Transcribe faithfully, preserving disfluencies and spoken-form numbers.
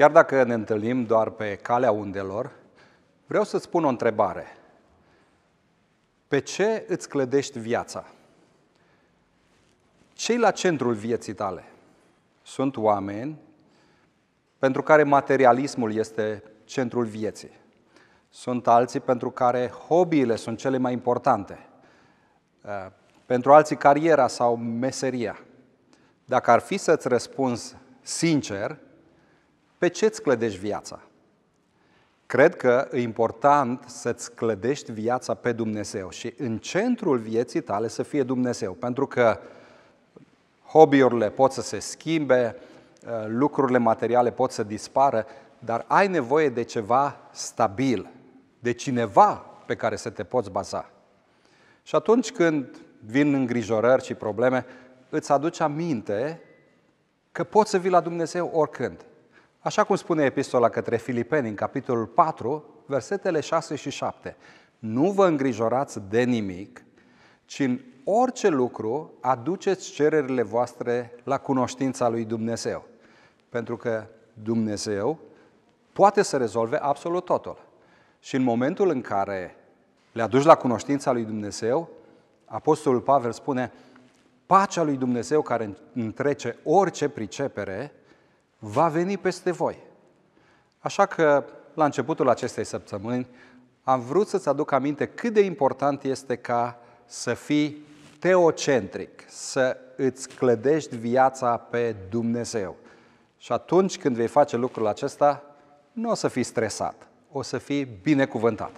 Chiar dacă ne întâlnim doar pe calea undelor, vreau să-ți pun o întrebare. Pe ce îți clădești viața? Ce-i la centrul vieții tale? Sunt oameni pentru care materialismul este centrul vieții. Sunt alții pentru care hobby-ile sunt cele mai importante. Pentru alții cariera sau meseria. Dacă ar fi să-ți răspunzi sincer, pe ce îți clădești viața? Cred că e important să-ți clădești viața pe Dumnezeu și în centrul vieții tale să fie Dumnezeu. Pentru că hobby-urile pot să se schimbe, lucrurile materiale pot să dispară, dar ai nevoie de ceva stabil, de cineva pe care să te poți baza. Și atunci când vin îngrijorări și probleme, îți aduci aminte că poți să vii la Dumnezeu oricând. Așa cum spune Epistola către Filipeni, în capitolul patru, versetele șase și șapte. Nu vă îngrijorați de nimic, ci în orice lucru aduceți cererile voastre la cunoștința lui Dumnezeu. Pentru că Dumnezeu poate să rezolve absolut totul. Și în momentul în care le aduci la cunoștința lui Dumnezeu, Apostolul Pavel spune, pacea lui Dumnezeu care întrece orice pricepere, va veni peste voi. Așa că, la începutul acestei săptămâni, am vrut să-ți aduc aminte cât de important este ca să fii teocentric, să îți clădești viața pe Dumnezeu. Și atunci când vei face lucrul acesta, nu o să fii stresat, o să fii binecuvântat.